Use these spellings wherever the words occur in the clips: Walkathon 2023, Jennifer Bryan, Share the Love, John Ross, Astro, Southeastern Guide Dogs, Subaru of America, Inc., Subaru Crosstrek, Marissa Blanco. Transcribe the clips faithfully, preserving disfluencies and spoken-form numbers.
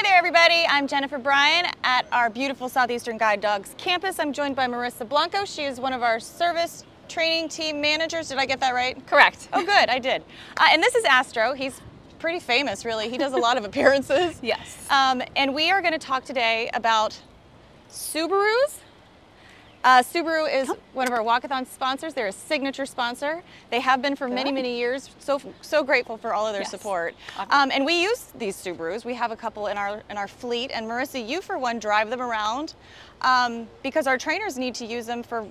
Hi there, everybody. I'm Jennifer Bryan at our beautiful Southeastern Guide Dogs campus. I'm joined by Marissa Blanco. She is one of our service training team managers. Did I get that right? Correct. Oh, good. I did. Uh, and this is Astro. He's pretty famous, really. He does a lot of appearances. Yes. Um, and we are going to talk today about Subarus. Uh, Subaru is one of our walkathon sponsors. They're a signature sponsor. They have been for Good. many, many years. So so grateful for all of their yes. support. Um, and we use these Subarus. We have a couple in our in our fleet. And Marissa, you for one drive them around um, because our trainers need to use them for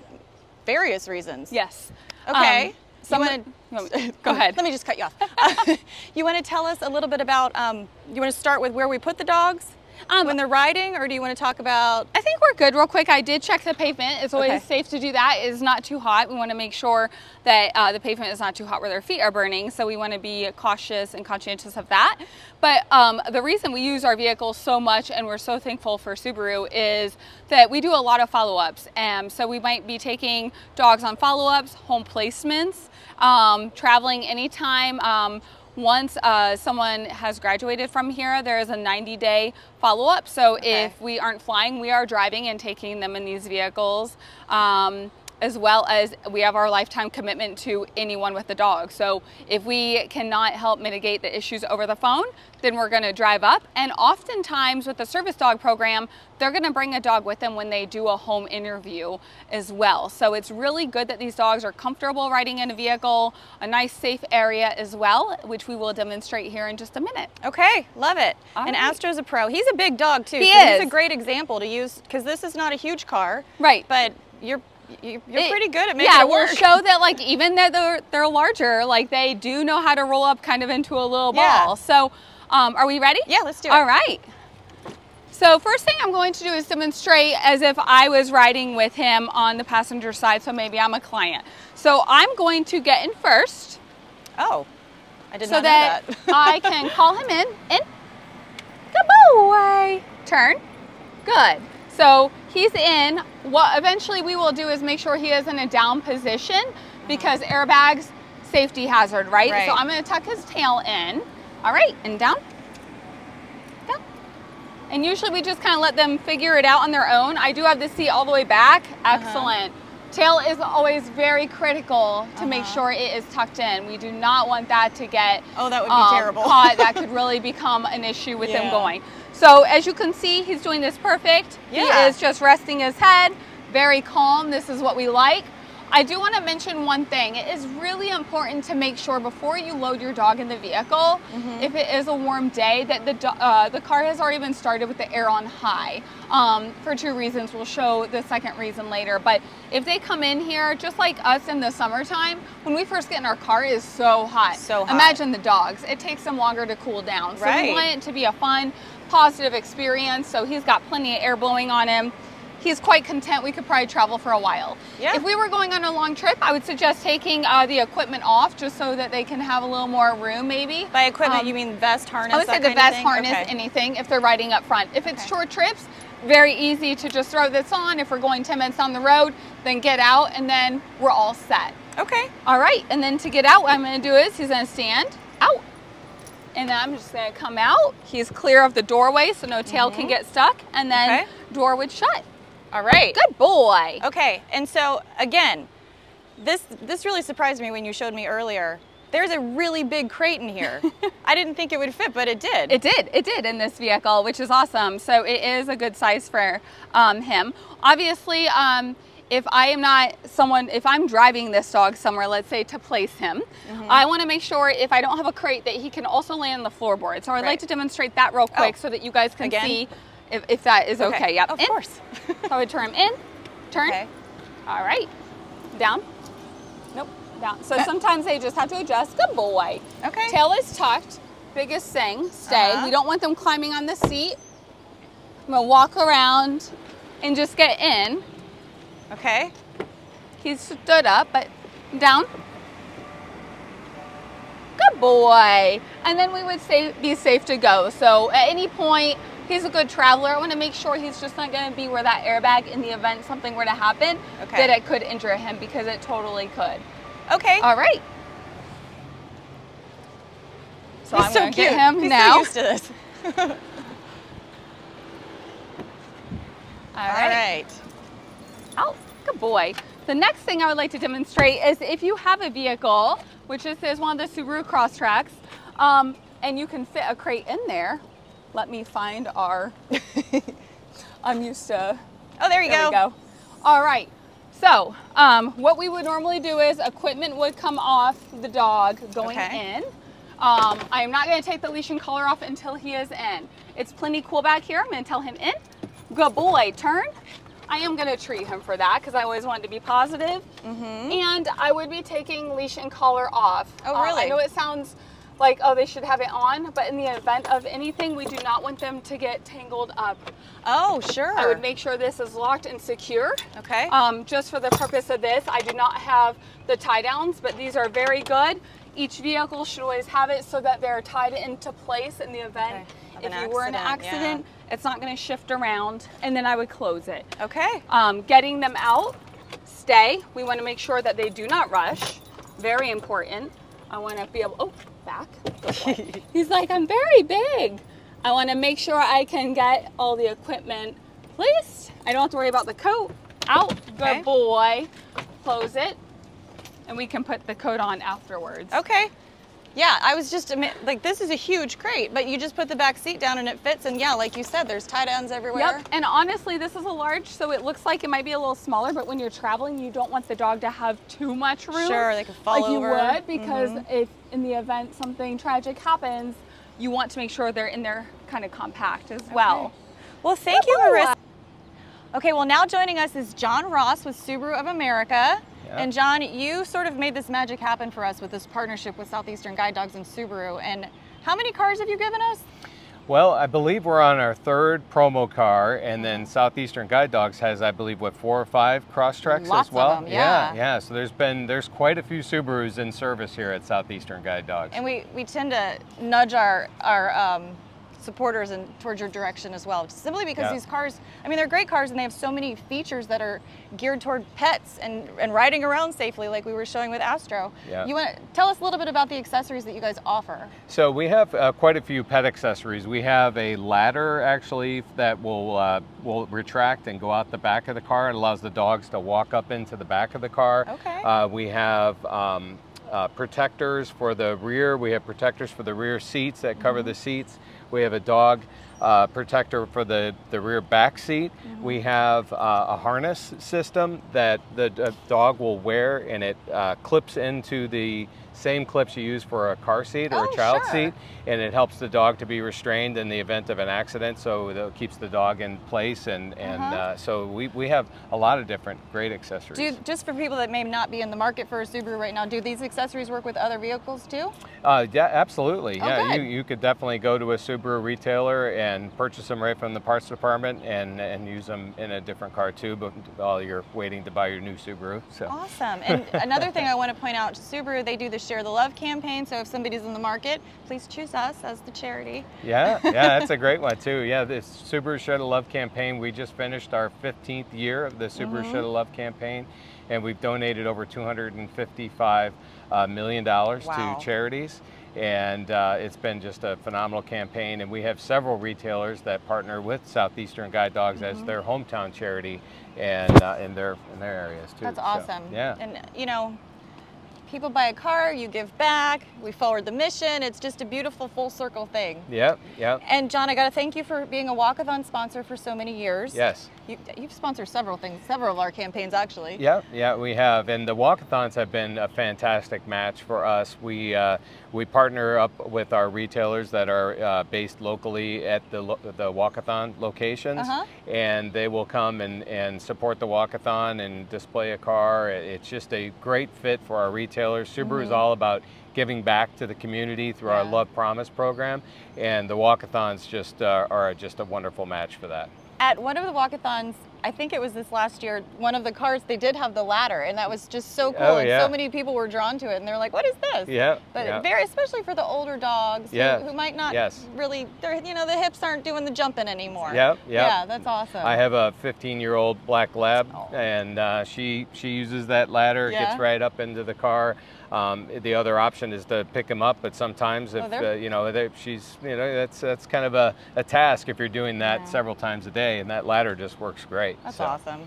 various reasons. Yes. Okay. Um, so wanna, wanna, go ahead. Let me just cut you off. Uh, you want to tell us a little bit about? Um, you want to start with where we put the dogs? Um, when they're riding, or do you want to talk about? I think we're good real quick. I did check the pavement. It's always okay. safe to do that. It's not too hot. We want to make sure that uh, the pavement is not too hot where their feet are burning. So we want to be cautious and conscientious of that. But um, the reason we use our vehicles so much and we're so thankful for Subaru is that we do a lot of follow-ups. Um, so we might be taking dogs on follow-ups, home placements, um, traveling anytime. Um, Once uh, someone has graduated from here, there is a ninety day follow-up. So okay. if we aren't flying, we are driving and taking them in these vehicles, um, as well as we have our lifetime commitment to anyone with the dog. So if we cannot help mitigate the issues over the phone, then we're gonna drive up. And oftentimes with the service dog program, they're gonna bring a dog with them when they do a home interview as well. So it's really good that these dogs are comfortable riding in a vehicle, a nice safe area as well, which we will demonstrate here in just a minute. Okay, love it. All and right. Astro's a pro. He's a big dog too. He so is. He's a great example to use, because this is not a huge car. Right. But you're You're it, pretty good at making yeah, it work. Yeah, we'll show that, like, even though they're, they're larger, like, they do know how to roll up kind of into a little ball. Yeah. So, um, are we ready? Yeah, let's do it. All right. So, first thing I'm going to do is demonstrate as if I was riding with him on the passenger side, so maybe I'm a client. So, I'm going to get in first. Oh, I did so not know that. So that I can call him in. In. Good boy. Turn. Good. So, he's in. What eventually we will do is make sure he is in a down position, because airbags, safety hazard, right? right. So I'm going to tuck his tail in. All right, and down, down. And usually we just kind of let them figure it out on their own. I do have the seat all the way back. Excellent. Uh-huh. Tail is always very critical to uh-huh. make sure it is tucked in. We do not want that to get oh, that would be um, terrible. caught. That could really become an issue with yeah. them going. So as you can see, he's doing this perfect. Yeah. He is just resting his head, very calm. This is what we like. I do want to mention one thing. It is really important to make sure before you load your dog in the vehicle, mm-hmm. if it is a warm day, that the, uh, the car has already been started with the air on high um, for two reasons. We'll show the second reason later. But if they come in here, just like us in the summertime, when we first get in our car, it is so hot. So hot. Imagine the dogs. It takes them longer to cool down. So right. we want it to be a fun, positive experience. So he's got plenty of air blowing on him. He's quite content. We could probably travel for a while. Yeah. If we were going on a long trip, I would suggest taking uh, the equipment off just so that they can have a little more room, maybe. By equipment, um, you mean vest, harness? I would say the vest, harness, okay. anything, if they're riding up front. If it's okay. short trips, very easy to just throw this on. If we're going ten minutes on the road, then get out, and then we're all set. Okay. All right, and then to get out, what I'm going to do is he's going to stand out. And then I'm just going to come out. He's clear of the doorway, so no tail mm-hmm. can get stuck. And then okay. door would shut. All right. Good boy. Okay. And so again, this this really surprised me when you showed me earlier. There's a really big crate in here. I didn't think it would fit, but it did. It did. It did in this vehicle, which is awesome. So it is a good size for um, him. Obviously, um, if I am not someone, if I'm driving this dog somewhere, let's say to place him, mm-hmm. I want to make sure if I don't have a crate that he can also land on the floorboard. So I'd right. like to demonstrate that real quick oh. so that you guys can again. see if, if that is okay. okay. Yep. Of in. course. So I would turn him in, turn. Okay. All right. Down. Nope. Down. So sometimes they just have to adjust. Good boy. Okay. Tail is tucked. Biggest thing, stay. Uh-huh. We don't want them climbing on the seat. I'm going to walk around and just get in. Okay. He's stood up, but down. Good boy. And then we would say be safe to go. So at any point, he's a good traveler. I want to make sure he's just not going to be where that airbag, in the event something were to happen, okay. that it could injure him, because it totally could. Okay. All right. So he's I'm so going to get him he's now. He's so used to this. All right. All right. Oh, good boy. The next thing I would like to demonstrate is if you have a vehicle, which this is one of the Subaru Crosstreks, um, and you can fit a crate in there. Let me find our, I'm used to, oh, there you there go. We go. All right. So um, what we would normally do is equipment would come off the dog going okay. in. Um, I am not going to take the leash and collar off until he is in. It's plenty cool back here. I'm going to tell him in. Good boy. Turn. I am going to treat him for that because I always wanted to be positive. Mm-hmm. And I would be taking leash and collar off. Oh, really? Uh, I know it sounds like, oh, they should have it on, but in the event of anything, we do not want them to get tangled up. Oh, sure. I would make sure this is locked and secure. Okay. Um, just for the purpose of this, I do not have the tie downs, but these are very good. Each vehicle should always have it so that they're tied into place in the event. Okay. If you were in an accident, yeah. it's not going to shift around, and then I would close it. Okay. Um, getting them out, stay. We want to make sure that they do not rush. Very important. I want to be able, oh, back. He's like, I'm very big. I want to make sure I can get all the equipment placed. I don't have to worry about the coat. Out, okay. Good boy. Close it. And we can put the coat on afterwards. Okay. Yeah, I was just, like, this is a huge crate, but you just put the back seat down and it fits. And yeah, like you said, there's tie downs everywhere. Yep. And honestly, this is a large, so it looks like it might be a little smaller, but when you're traveling, you don't want the dog to have too much room. Sure, they could fall like over. Like you would, because mm-hmm. if in the event something tragic happens, you want to make sure they're in there kind of compact as well. Okay. Well, thank you, Marissa. Okay, well, now joining us is John Ross with Subaru of America. Yep. And John, you sort of made this magic happen for us with this partnership with Southeastern Guide Dogs and Subaru. And how many cars have you given us? Well, I believe we're on our third promo car, and then Southeastern Guide Dogs has, I believe, what, four or five Crosstreks as well? Of them, yeah. yeah, yeah. So there's been there's quite a few Subarus in service here at Southeastern Guide Dogs. And we we tend to nudge our our. Um, supporters and towards your direction as well, simply because yeah. these cars, I mean, they're great cars and they have so many features that are geared toward pets and, and riding around safely, like we were showing with Astro. Yeah. You want to tell us a little bit about the accessories that you guys offer? So we have uh, quite a few pet accessories. We have a ladder actually that will, uh, will retract and go out the back of the car. It allows the dogs to walk up into the back of the car. Okay. Uh, we have um, Uh, protectors for the rear. We have protectors for the rear seats that cover mm-hmm. the seats. We have a dog uh, protector for the, the rear back seat. Mm-hmm. We have uh, a harness system that the uh, dog will wear, and it uh, clips into the same clips you use for a car seat or oh, a child sure. seat, and it helps the dog to be restrained in the event of an accident, so it keeps the dog in place, and, and uh-huh. uh, so we, we have a lot of different great accessories. Do you, just for people that may not be in the market for a Subaru right now, do these accessories work with other vehicles too? Uh, yeah, absolutely. Oh, yeah, you, you could definitely go to a Subaru retailer and purchase them right from the parts department and, and use them in a different car too, but while you're waiting to buy your new Subaru. So. Awesome. And another thing I want to point out, Subaru, they do the Share the Love campaign, so if somebody's in the market, please choose us as the charity. Yeah, yeah, that's a great one too. Yeah, this Subaru Share the Love campaign, we just finished our fifteenth year of the Subaru mm-hmm. Share the Love campaign, and we've donated over two hundred fifty-five million dollars wow. to charities. And uh, it's been just a phenomenal campaign, and we have several retailers that partner with Southeastern Guide Dogs mm-hmm. as their hometown charity and uh, in their in their areas too. That's awesome. So, yeah, and you know, people buy a car, you give back, we forward the mission. It's just a beautiful full circle thing. Yep, yep. And John, I gotta thank you for being a walkathon sponsor for so many years. Yes. You, you've sponsored several things, several of our campaigns actually. Yep, yeah, we have. And the walkathons have been a fantastic match for us. We uh, we partner up with our retailers that are uh, based locally at the, lo the walkathon locations. Uh-huh. And they will come and, and support the walkathon and display a car. It's just a great fit for our retailers. Subaru is mm-hmm. all about giving back to the community through yeah. our Love Promise program, and the walkathons just uh, are just a wonderful match for that. At one of the walkathons, I think it was this last year, one of the cars, they did have the ladder, and that was just so cool. Oh, yeah. And so many people were drawn to it, and they're like, what is this? Yeah. But yeah. very, especially for the older dogs yeah. who, who might not yes. really, you know, the hips aren't doing the jumping anymore. Yeah, yeah. Yeah, that's awesome. I have a fifteen-year-old black lab, oh. and uh, she, she uses that ladder, yeah. gets right up into the car. Um, the other option is to pick them up, but sometimes if oh, uh, you know she's you know that's that's kind of a, a task if you're doing that yeah. several times a day, and that ladder just works great. That's so. awesome.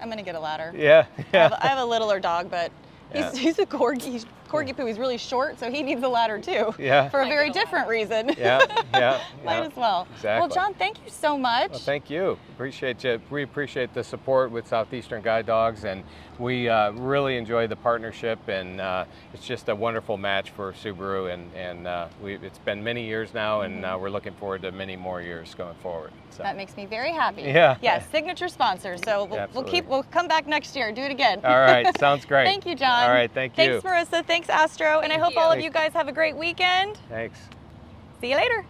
I'm gonna get a ladder. Yeah, yeah. I, have, I have a littler dog, but yeah. he's, he's a corgi corgi poo. He's really short, so he needs a ladder too. Yeah, for a very different reason. Yeah, yeah. Might yeah. as well. Exactly. Well, John, thank you so much. Well, thank you. Appreciate you. We appreciate the support with Southeastern Guide Dogs, and we uh, really enjoy the partnership. And uh, it's just a wonderful match for Subaru, and and uh, we it's been many years now, and mm-hmm. uh, we're looking forward to many more years going forward. So. That makes me very happy. Yeah. Yes, signature sponsor. So we'll, we'll keep. We'll come back next year. Do it again. All right. Sounds great. Thank you, John. All right. Thank you. Thanks, Marissa. Thanks, Astro. And I hope all of you guys have a great weekend. Thanks. See you later.